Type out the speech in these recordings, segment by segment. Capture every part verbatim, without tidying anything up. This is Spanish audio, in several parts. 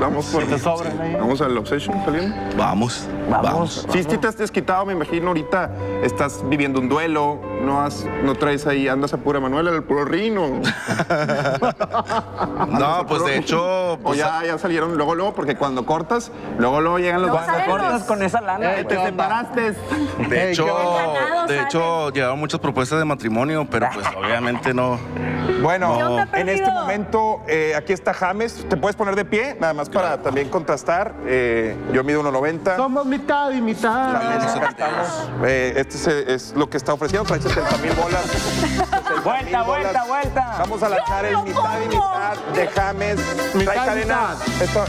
Vamos por... ¿Te sobran ahí? ¿Vamos al Obsession saliendo? Vamos. Vamos. Vamos. Sí, sí te has desquitado, me imagino. Ahorita estás viviendo un duelo. No has, no traes ahí, andas a pura Manuela, al puro rino. No, pues de hecho... Pues, o ya, ya salieron luego, luego, porque cuando cortas, luego, luego llegan los... Cuando los... cortas con esa lana. Eh, te separaste. De hecho, de hecho, llegaron muchas propuestas de matrimonio, pero pues obviamente no... Bueno, no. En este momento, eh, aquí está James. ¿Te puedes poner de pie? Nada más para claro. también contrastar. Eh, yo mido uno noventa. Somos mitad y mitad. Eh, este es, es lo que está ofreciendo. Trae setenta mil bolas. Vuelta, vuelta, vuelta. Vamos a lanzar el mitad y mitad de James. Mitad Trae cadena. Esto...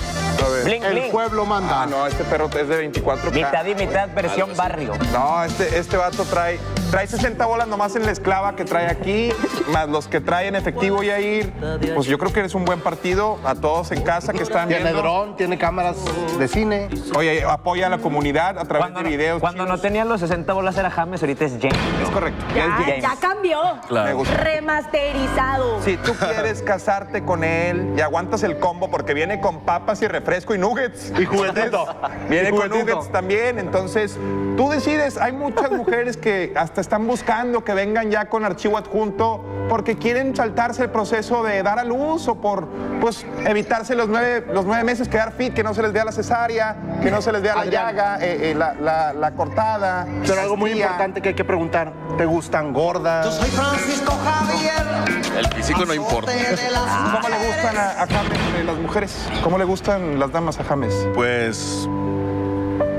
A ver. Blink, el blink. Pueblo manda. Ah, no, este perro es de veinticuatro K. Mitad y mitad, versión ah, barrio. No, este, este vato trae... Trae sesenta bolas nomás en la esclava que trae aquí, más los que trae en efectivo, Yair. Pues yo creo que eres un buen partido a todos en casa que están viendo. Tiene dron, tiene cámaras de cine. Oye, apoya a la comunidad a través cuando, de videos. Cuando chinos. No tenían los sesenta bolas era James, ahorita es James. Es correcto. Ya, ya, es James. Ya cambió. Claro. Me gusta. Remasterizado. Si tú quieres casarte con él y aguantas el combo porque viene con papas y refresco y nuggets. Y juguetito. Viene y con nuggets también. Entonces, tú decides. Hay muchas mujeres que hasta están buscando que vengan ya con archivo adjunto porque quieren saltarse el proceso de dar a luz o por pues evitarse los nueve, los nueve meses, quedar fit, que no se les vea la cesárea, que no se les vea la llaga, eh, eh, la, la, la cortada. Pero algo muy importante que hay que preguntar, ¿te gustan gordas? Yo soy Francisco Javier. El físico no importa. ¿Cómo le gustan a, a James eh, las mujeres? ¿Cómo le gustan las damas a James? Pues...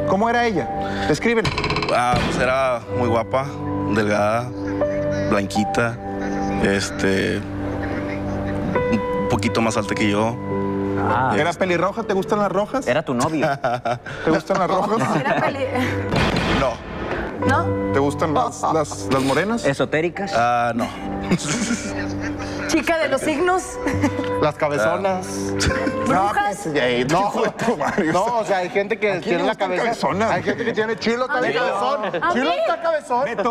¿Cómo era ella? Descríbela. Ah, pues era muy guapa, delgada, blanquita, este, un poquito más alta que yo. Ah. ¿Era pelirroja? ¿Te gustan las rojas? Era tu novio. ¿Te gustan las rojas? Era peli... No. ¿No? ¿Te gustan las, las, las morenas? ¿Esotéricas? Ah, no. ¿Chica de los signos? Las cabezonas. Uh, ¿Brujas? No, no, no, o sea, hay gente que tiene la cabeza. Cabezona. Hay gente que tiene chilo, está cabezón. Chilo está cabezón.